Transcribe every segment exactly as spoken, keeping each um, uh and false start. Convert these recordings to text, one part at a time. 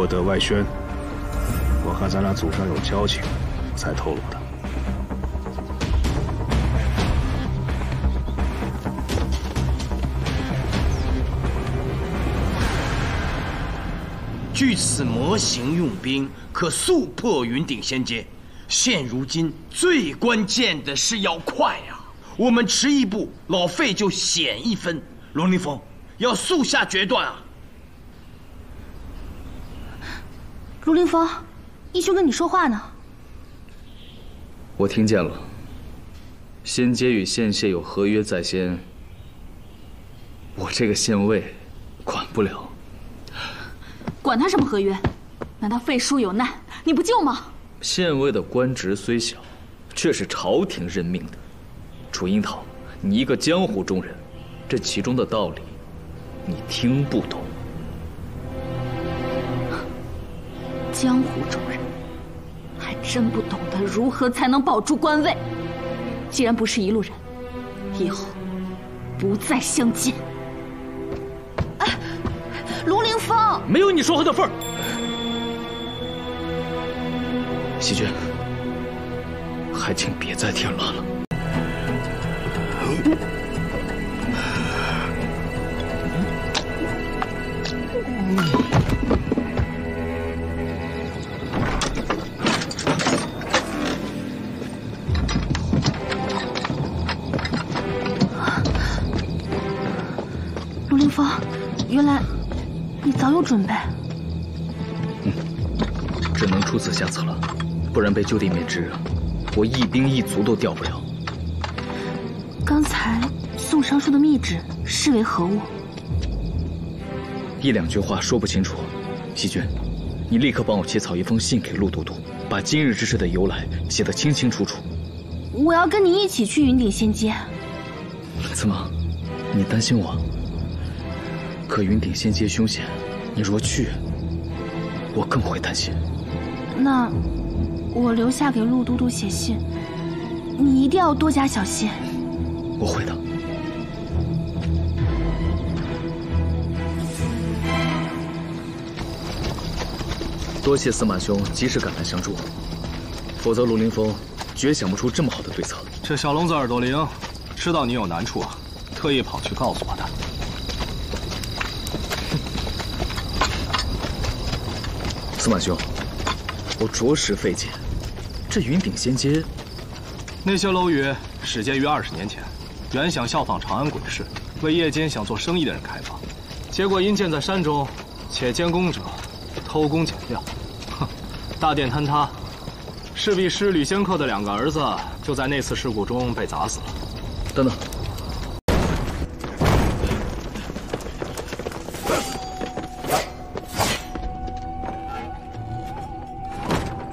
不得外宣。我看咱俩祖上有交情，才透露的。据此模型用兵，可速破云顶仙阶。现如今最关键的是要快啊！我们迟一步，老费就险一分。龙凌风，要速下决断啊！ 卢凌风，义兄跟你说话呢。我听见了。仙阶与县县有合约在先，我这个县尉管不了。管他什么合约？难道废叔有难你不救吗？县尉的官职虽小，却是朝廷任命的。楚樱桃，你一个江湖中人，这其中的道理，你听不懂。 江湖中人还真不懂得如何才能保住官位。既然不是一路人，以后不再相见。哎，卢凌风，没有你说话的份儿。喜君，还请别再添乱了。嗯 风，原来你早有准备。嗯，只能出此下策了，不然被就地免职，我一兵一卒都调不了。刚才宋尚书的密旨视为何物？一两句话说不清楚。喜君，你立刻帮我写草一封信给陆都督，把今日之事的由来写得清清楚楚。我要跟你一起去云顶仙阶。怎么，你担心我？ 可云顶仙阶凶险，你若去，我更会担心。那我留下给陆都督写信，你一定要多加小心。我会的。多谢司马兄及时赶来相助，否则卢凌风绝想不出这么好的对策。这小聋子耳朵灵，知道你有难处啊，特意跑去告诉我的。 司马兄，我着实费解，这云顶仙阶，那些楼宇始建于二十年前，原想效仿长安鬼市，为夜间想做生意的人开放，结果因建在山中，且监工者偷工减料，哼，大殿坍塌，侍婢师吕仙客的两个儿子就在那次事故中被砸死了。等等。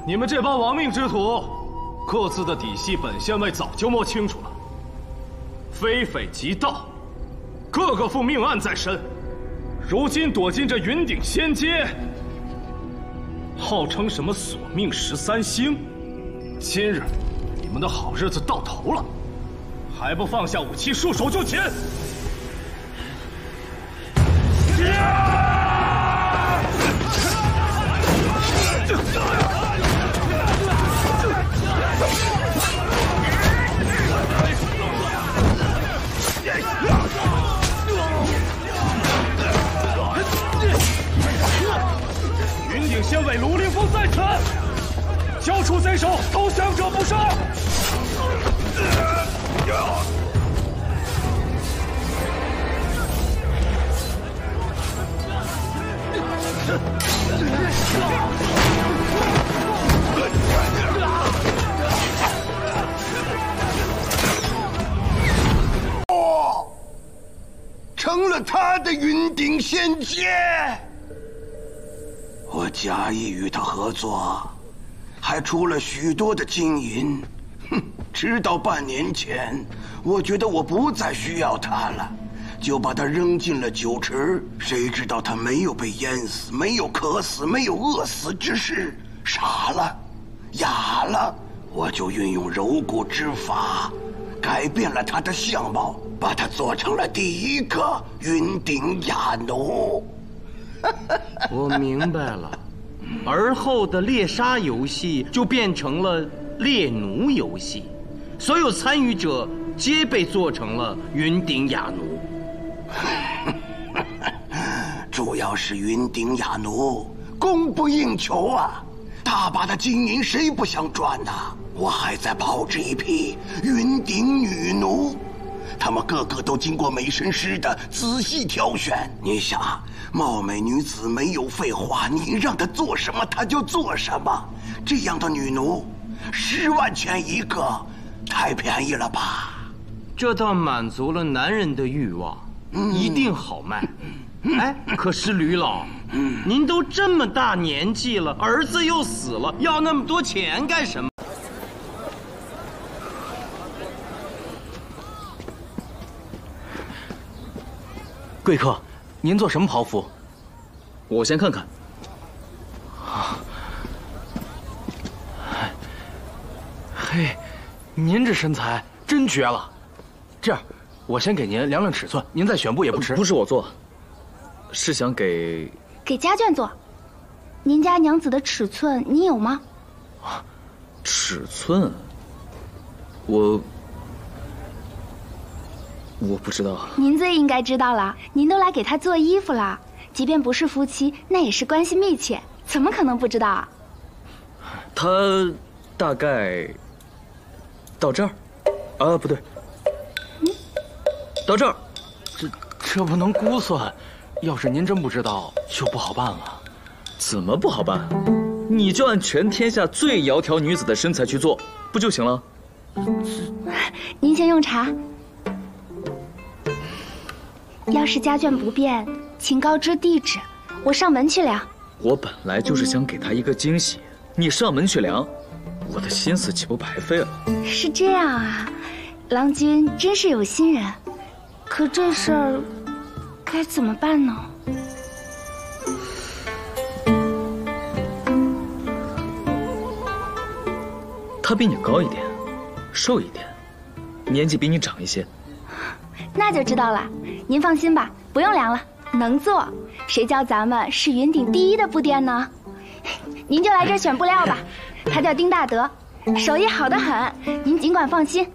你们这帮亡命之徒，各自的底细，本县尉早就摸清楚了。非匪即盗，个个负命案在身，如今躲进这云顶仙阶，号称什么索命十三星，今日你们的好日子到头了，还不放下武器，束手就擒！ 云顶县尉卢凌风在此，交出贼首，投降者不杀。哦，成了他的云顶仙阶。我假意与他合作，还出了许多的金银。哼，直到半年前，我觉得我不再需要他了，就把他扔进了酒池。谁知道他没有被淹死，没有渴死，没有饿死之事，傻了。 哑了，我就运用揉骨之法，改变了他的相貌，把他做成了第一个云顶哑奴。我明白了，而后的猎杀游戏就变成了猎奴游戏，所有参与者皆被做成了云顶雅奴。主要是云顶雅奴供不应求啊，大把的金银谁不想赚呢？我还在炮制一批云顶女奴。 他们个个都经过美神师的仔细挑选。你想，貌美女子没有废话，你让她做什么她就做什么。这样的女奴，十万钱一个，太便宜了吧？这倒满足了男人的欲望，嗯、一定好卖。哎，可是吕老，嗯、您都这么大年纪了，儿子又死了，要那么多钱干什么？ 贵客，您做什么袍服？我先看看。啊，嘿，您这身材真绝了。这样，我先给您量量尺寸，您再选布也不迟。不是我做，是想给给家眷做。您家娘子的尺寸你有吗？啊，尺寸，我。 我不知道，您最应该知道了。您都来给他做衣服了，即便不是夫妻，那也是关系密切，怎么可能不知道啊？他大概到这儿，啊，不对，嗯，到这儿，这这不能估算。要是您真不知道，就不好办了。怎么不好办？你就按全天下最窈窕女子的身材去做，不就行了？您先用茶。 要是家眷不便，请告知地址，我上门去量。我本来就是想给他一个惊喜，你上门去量，我的心思岂不白费了？是这样啊，郎君真是有心人，可这事儿该怎么办呢？他比你高一点，瘦一点，年纪比你长一些。 那就知道了，您放心吧，不用量了，能做。谁叫咱们是云顶第一的布店呢？您就来这儿选布料吧。他叫丁大德，手艺好得很，您尽管放心。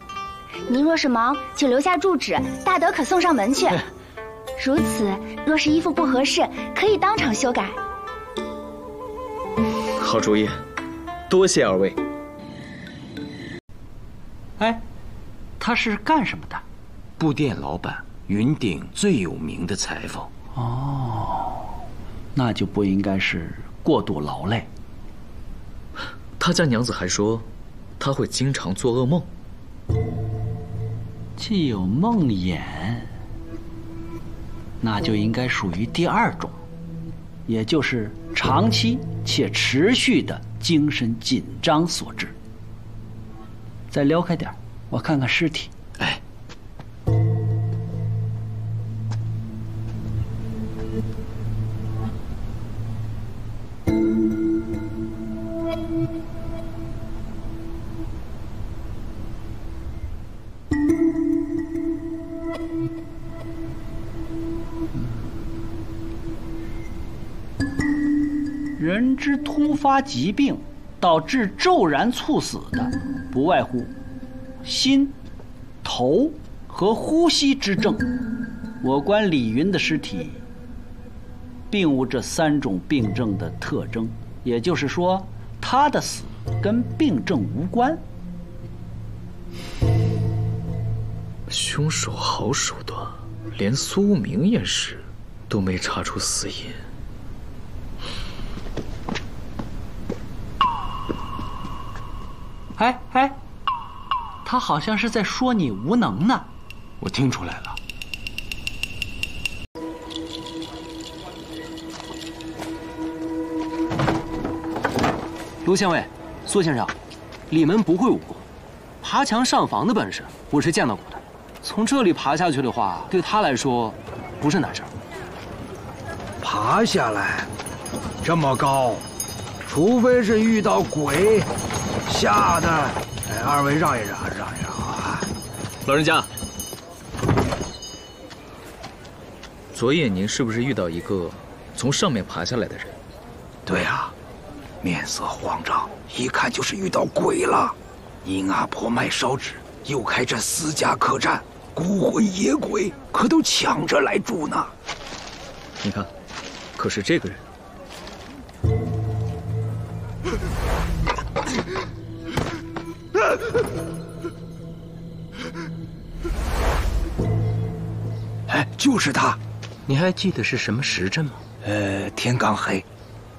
您若是忙，就留下住址，大德可送上门去。如此，若是衣服不合适，可以当场修改。好主意，多谢二位。哎，他是干什么的？ 布店老板，云顶最有名的裁缝。哦，那就不应该是过度劳累。他家娘子还说，他会经常做噩梦。既有梦魇，那就应该属于第二种，也就是长期且持续的精神紧张所致。再撩开点，我看看尸体。哎。 人之突发疾病导致骤然猝死的，不外乎心、头和呼吸之症。我观李云的尸体，并无这三种病症的特征，也就是说，他的死跟病症无关。凶手好手段，连苏明验尸都没查出死因。 哎哎，他好像是在说你无能呢。我听出来了。卢县尉，苏先生，李门不会武功，爬墙上房的本事我是见到过的。从这里爬下去的话，对他来说不是难事儿。爬下来，这么高，除非是遇到鬼。 吓得，哎，二位让一让，让一让啊！老人家，昨夜您是不是遇到一个从上面爬下来的人？对呀、啊，面色慌张，一看就是遇到鬼了。因阿婆卖烧纸，又开这私家客栈，孤魂野鬼可都抢着来住呢。你看，可是这个人。 哎，就是他！你还记得是什么时辰吗？呃，天刚黑。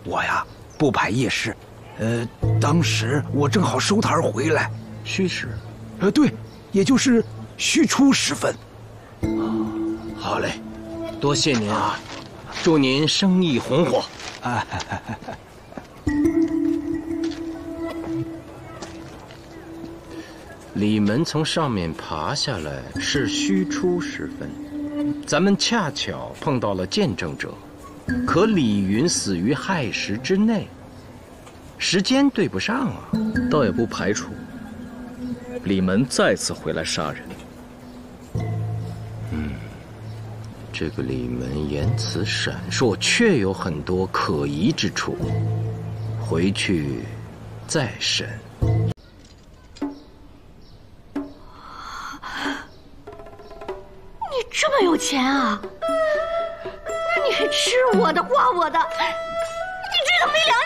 我呀，不排夜市。呃，当时我正好收摊回来。戌时？呃，对，也就是戌初时分。啊，好嘞，多谢您啊！祝您生意红火。啊。李门从上面爬下来是戌初时分，咱们恰巧碰到了见证者。可李云死于亥时之内，时间对不上啊。倒也不排除李门再次回来杀人。嗯，这个李门言辞闪烁，确有很多可疑之处，回去再审。 这么有钱啊！那你是吃我的、花我的，你这个没良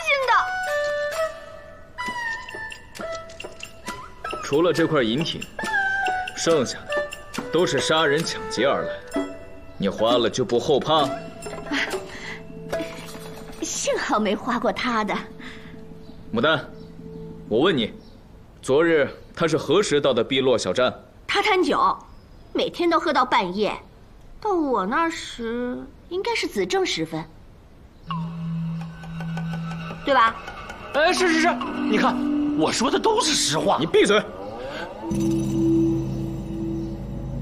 心的！除了这块银品，剩下的都是杀人抢劫而来，你花了就不后怕？幸好没花过他的。牡丹，我问你，昨日他是何时到的碧落小站？他贪酒。 每天都喝到半夜，到我那时应该是子正时分，对吧？哎，是是是，你看我说的都是实话。你闭嘴！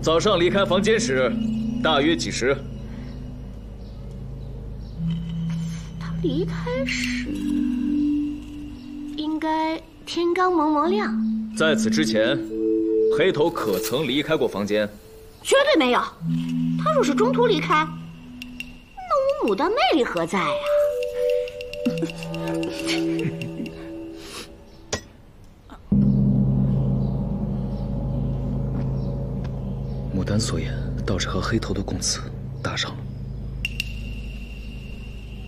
早上离开房间时，大约几时？他离开时，应该天刚蒙蒙亮。在此之前，黑头可曾离开过房间？ 绝对没有，他若是中途离开，那我牡丹魅力何在呀、啊？牡丹所言倒是和黑头的供词搭上了。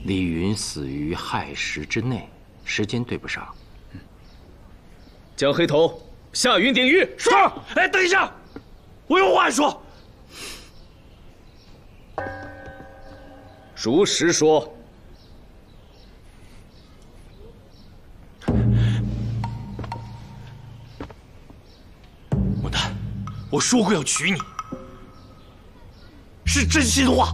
李云死于亥时之内，时间对不上。嗯、将黑头下云顶狱。是。哎，等一下，我有话说。 如实说。牡丹，我说过要娶你，是真心话。